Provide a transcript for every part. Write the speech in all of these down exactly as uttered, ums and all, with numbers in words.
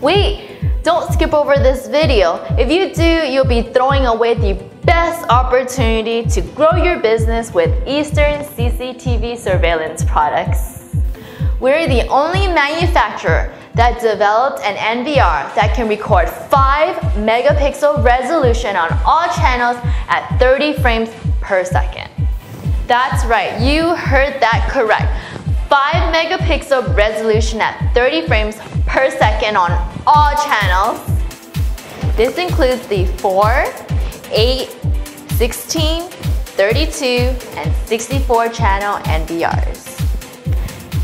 Wait, don't skip over this video. If you do, you'll be throwing away the best opportunity to grow your business with Eastern C C T V surveillance products. We're the only manufacturer that developed an N V R that can record five megapixel resolution on all channels at thirty frames per second. That's right, you heard that correct. five megapixel resolution at thirty frames per second on all channels. This includes the four, eight, sixteen, thirty-two, and sixty-four channel N V Rs.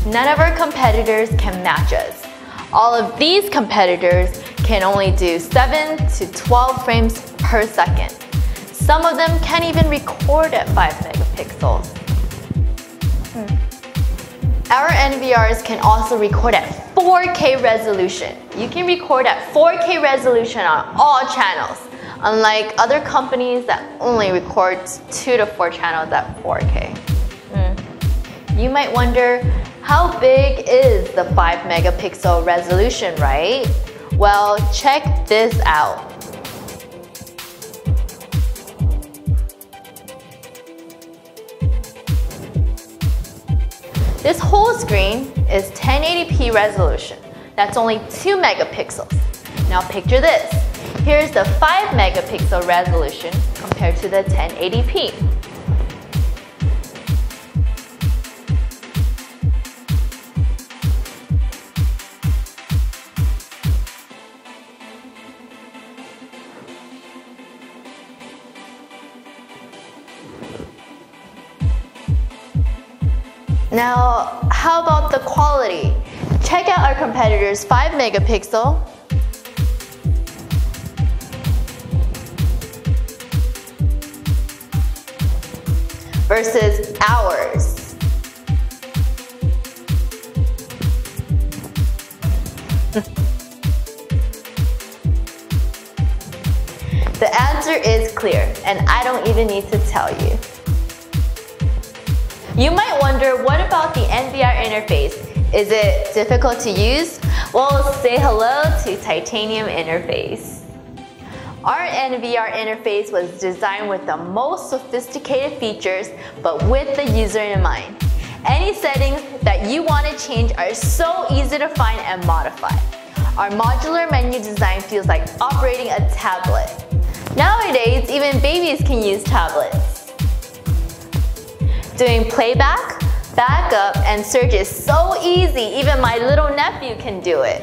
None of our competitors can match us. All of these competitors can only do seven to twelve frames per second. Some of them can't even record at five megapixels. Hmm. Our N V Rs can also record at four K resolution. You can record at four K resolution on all channels, unlike other companies that only record two to four channels at four K. Mm. You might wonder, how big is the five megapixel resolution, right? Well, check this out. This whole screen is ten eighty p resolution. That's only two megapixels. Now picture this. Here's the five megapixel resolution compared to the ten eighty p. Now, how about the quality? Check out our competitor's five megapixel. Versus ours. The answer is clear, and I don't even need to tell you. You might wonder, what about the N V R interface? Is it difficult to use? Well, say hello to titanium interface. Our N V R interface was designed with the most sophisticated features, but with the user in mind. Any settings that you want to change are so easy to find and modify. Our modular menu design feels like operating a tablet. Nowadays, even babies can use tablets. Doing playback, backup, and search is so easy, even my little nephew can do it.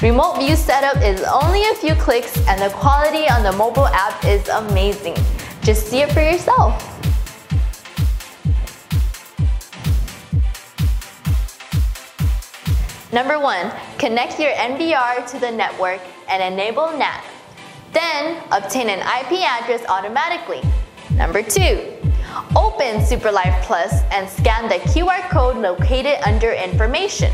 Remote view setup is only a few clicks, and the quality on the mobile app is amazing. Just see it for yourself. Number one, connect your N V R to the network and enable N A T. Then, obtain an I P address automatically. Number two, open SuperLife Plus and scan the Q R code located under Information.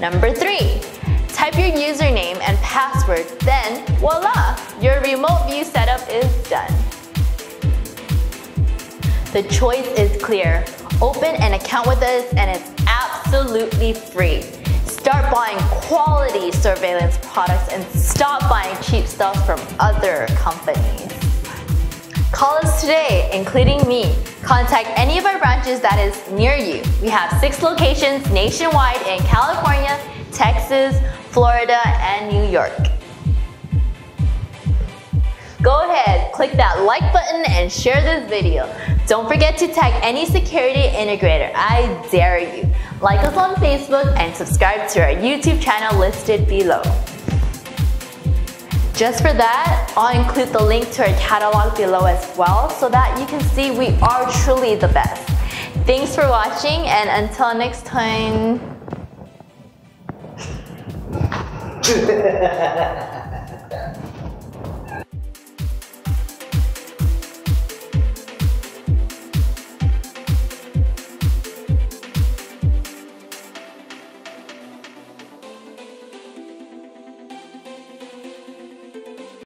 Number three, type your username and password, then voila, your remote view setup is done. The choice is clear. Open an account with us and it's absolutely free. Start buying quality surveillance products and stop buying cheap stuff from other companies. Call us today, including me. Contact any of our branches that is near you. We have six locations nationwide in California, Texas, Florida, and New York. Go ahead, click that like button and share this video. Don't forget to tag any security integrator, I dare you. Like us on Facebook and subscribe to our YouTube channel listed below. Just for that, I'll include the link to our catalog below as well so that you can see we are truly the best. Thanks for watching, and until next time.